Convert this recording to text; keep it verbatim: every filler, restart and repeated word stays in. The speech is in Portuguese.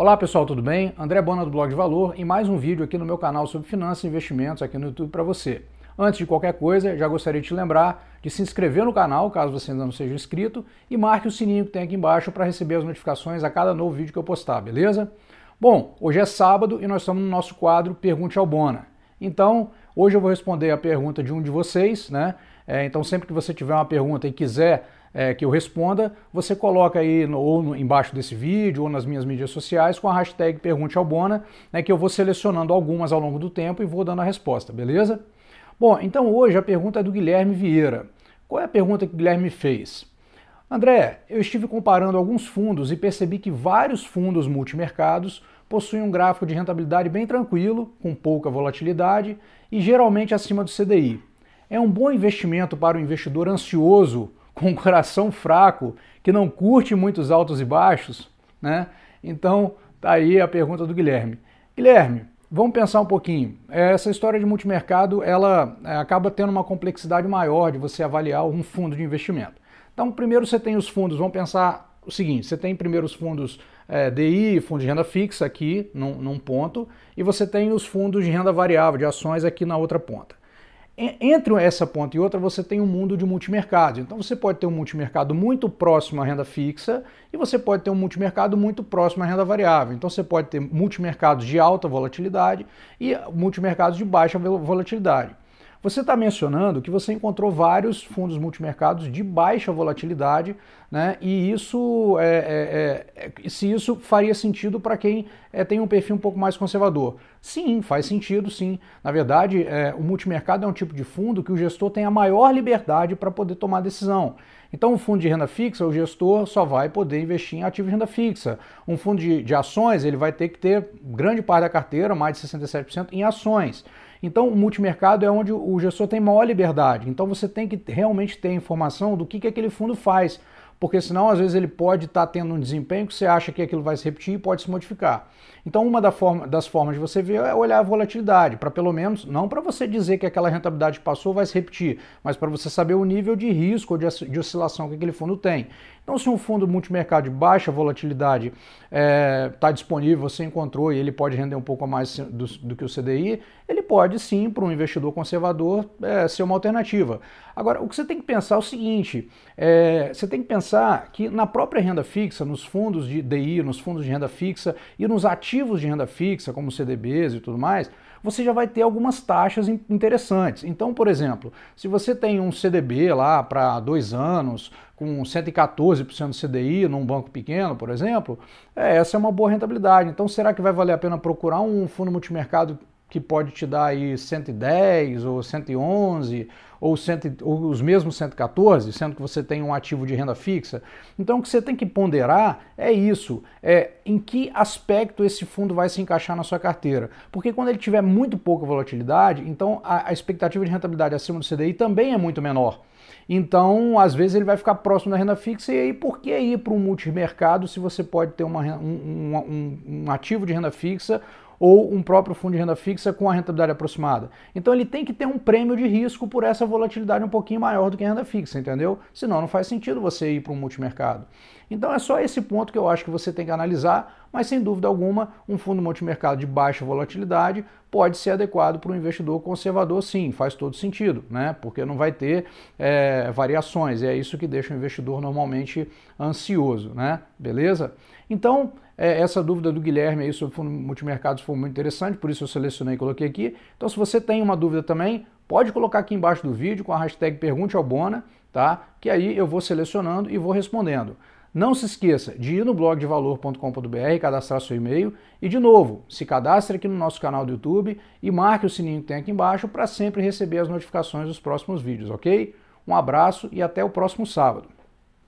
Olá pessoal, tudo bem? André Bona do Blog de Valor e mais um vídeo aqui no meu canal sobre finanças e investimentos aqui no YouTube para você. Antes de qualquer coisa, já gostaria de te lembrar de se inscrever no canal, caso você ainda não seja inscrito, e marque o sininho que tem aqui embaixo para receber as notificações a cada novo vídeo que eu postar, beleza? Bom, hoje é sábado e nós estamos no nosso quadro Pergunte ao Bona. Então, hoje eu vou responder a pergunta de um de vocês, né? É, então, sempre que você tiver uma pergunta e quiser é, que eu responda, você coloca aí no, ou no, embaixo desse vídeo ou nas minhas mídias sociais com a hashtag Pergunte ao Bona, né, que eu vou selecionando algumas ao longo do tempo e vou dando a resposta, beleza? Bom, então hoje a pergunta é do Guilherme Vieira. Qual é a pergunta que o Guilherme fez? André, eu estive comparando alguns fundos e percebi que vários fundos multimercados possuem um gráfico de rentabilidade bem tranquilo, com pouca volatilidade e geralmente acima do C D I. É um bom investimento para o investidor ansioso, com o coração fraco, que não curte muitos altos e baixos, né? Então, tá aí a pergunta do Guilherme. Guilherme, vamos pensar um pouquinho. Essa história de multimercado, ela acaba tendo uma complexidade maior de você avaliar um fundo de investimento. Então, primeiro você tem os fundos, vamos pensar o seguinte, você tem primeiro os fundos é, D I, fundo de renda fixa aqui num, num ponto, e você tem os fundos de renda variável, de ações aqui na outra ponta. E, entre essa ponta e outra você tem um mundo de multimercado, então você pode ter um multimercado muito próximo à renda fixa e você pode ter um multimercado muito próximo à renda variável, então você pode ter multimercados de alta volatilidade e multimercados de baixa volatilidade. Você está mencionando que você encontrou vários fundos multimercados de baixa volatilidade, né? E isso, é, é, é, se isso faria sentido para quem é, tem um perfil um pouco mais conservador. Sim, faz sentido, sim. Na verdade, é, o multimercado é um tipo de fundo que o gestor tem a maior liberdade para poder tomar decisão. Então, um fundo de renda fixa, o gestor só vai poder investir em ativos de renda fixa. Um fundo de, de ações, ele vai ter que ter grande parte da carteira, mais de sessenta e sete por cento, em ações. Então, o multimercado é onde o gestor tem maior liberdade. Então, você tem que realmente ter informação do que, que aquele fundo faz, porque senão, às vezes, ele pode estar tá tendo um desempenho que você acha que aquilo vai se repetir e pode se modificar. Então, uma da forma, das formas de você ver é olhar a volatilidade, para pelo menos, não para você dizer que aquela rentabilidade passou vai se repetir, mas para você saber o nível de risco ou de, de oscilação que aquele fundo tem. Então, se um fundo multimercado de baixa volatilidade está é, disponível, você encontrou e ele pode render um pouco a mais do, do que o C D I, ele pode sim, para um investidor conservador, é, ser uma alternativa. Agora, o que você tem que pensar é o seguinte, é, você tem que pensar que na própria renda fixa, nos fundos de D I, nos fundos de renda fixa e nos ativos de renda fixa, como C D Bs e tudo mais, você já vai ter algumas taxas interessantes. Então, por exemplo, se você tem um C D B lá para dois anos, com cento e quatorze por cento do C D I num banco pequeno, por exemplo, é, essa é uma boa rentabilidade. Então, será que vai valer a pena procurar um fundo multimercado que pode te dar aí cento e dez ou cento e onze ou, cem, ou os mesmos cento e quatorze, sendo que você tem um ativo de renda fixa. Então o que você tem que ponderar é isso, é em que aspecto esse fundo vai se encaixar na sua carteira. Porque quando ele tiver muito pouca volatilidade, então a, a expectativa de rentabilidade acima do C D I também é muito menor. Então, às vezes ele vai ficar próximo da renda fixa e aí por que ir para um multimercado se você pode ter uma, um, um, um ativo de renda fixa ou um próprio fundo de renda fixa com a rentabilidade aproximada. Então ele tem que ter um prêmio de risco por essa volatilidade um pouquinho maior do que a renda fixa, entendeu? Senão não faz sentido você ir para um multimercado. Então é só esse ponto que eu acho que você tem que analisar, mas sem dúvida alguma, um fundo multimercado de baixa volatilidade pode ser adequado para um investidor conservador, sim, faz todo sentido, né? Porque não vai ter é, variações, e é isso que deixa o investidor normalmente ansioso, né? Beleza? Então, essa dúvida do Guilherme aí sobre multimercados foi muito interessante, por isso eu selecionei e coloquei aqui. Então, se você tem uma dúvida também, pode colocar aqui embaixo do vídeo com a hashtag Pergunte ao Bona, tá? Que aí eu vou selecionando e vou respondendo. Não se esqueça de ir no blog de valor ponto com ponto br, cadastrar seu e-mail e, de novo, se cadastre aqui no nosso canal do YouTube e marque o sininho que tem aqui embaixo para sempre receber as notificações dos próximos vídeos, ok? Um abraço e até o próximo sábado.